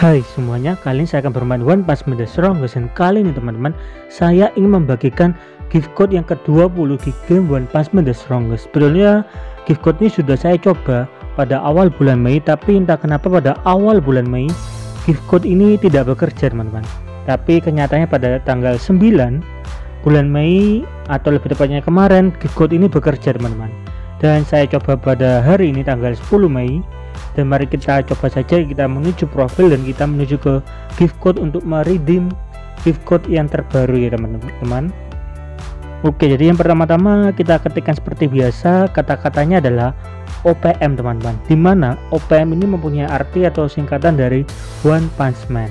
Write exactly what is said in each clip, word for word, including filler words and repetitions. Hai semuanya, kali ini saya akan bermain One Punch Man The Strongest. Kali ini teman-teman, saya ingin membagikan gift code yang ke dua puluh di game One Punch Man The Strongest. Sebetulnya gift code ini sudah saya coba pada awal bulan Mei, tapi entah kenapa pada awal bulan Mei gift code ini tidak bekerja teman-teman. Tapi kenyataannya pada tanggal sembilan bulan Mei, atau lebih tepatnya kemarin, gift code ini bekerja teman-teman. Dan saya coba pada hari ini tanggal sepuluh Mei. Dan mari kita coba saja, kita menuju profil dan kita menuju ke gift code untuk meredeem gift code yang terbaru ya teman-teman. Oke, jadi yang pertama-tama kita ketikkan seperti biasa, kata-katanya adalah O P M teman-teman, dimana O P M ini mempunyai arti atau singkatan dari One Punch Man.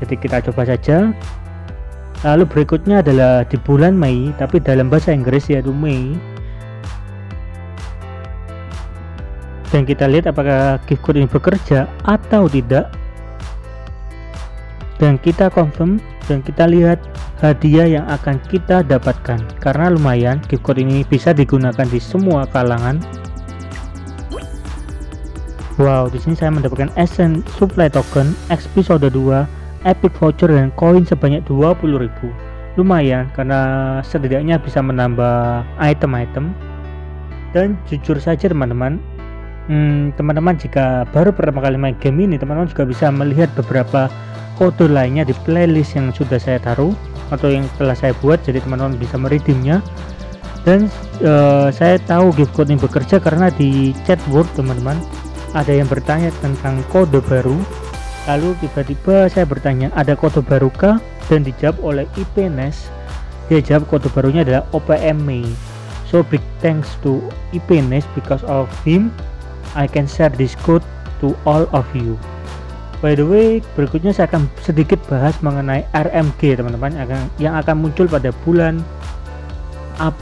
Jadi kita coba saja. Lalu berikutnya adalah di bulan Mei, tapi dalam bahasa Inggris yaitu Mei. Dan kita lihat apakah gift code ini bekerja atau tidak. Dan kita confirm dan kita lihat hadiah yang akan kita dapatkan, karena lumayan gift code ini bisa digunakan di semua kalangan. Wow, di sini saya mendapatkan Essence Supply Token, X P Soda dua, Epic Voucher dan koin sebanyak dua puluh ribu. Lumayan karena setidaknya bisa menambah item-item. Dan jujur saja teman-teman, teman-teman hmm, jika baru pertama kali main game ini, teman-teman juga bisa melihat beberapa kode lainnya di playlist yang sudah saya taruh atau yang telah saya buat, jadi teman-teman bisa meredeemnya. Dan uh, saya tahu gift code ini bekerja karena di chat word teman-teman ada yang bertanya tentang kode baru, lalu tiba-tiba saya bertanya ada kode barukah, dan dijawab oleh I P N E S. Dia jawab kode barunya adalah O P M Mei. So big thanks to I P N E S, because of him I can share this code to all of you. By the way, berikutnya saya akan sedikit bahas mengenai R M G teman-teman, yang akan muncul pada bulan up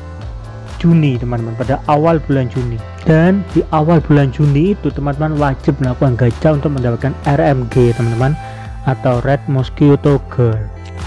Juni teman-teman, pada awal bulan Juni. Dan di awal bulan Juni itu teman-teman wajib melakukan gacha untuk mendapatkan R M G teman-teman, atau Red Mosquito Girl.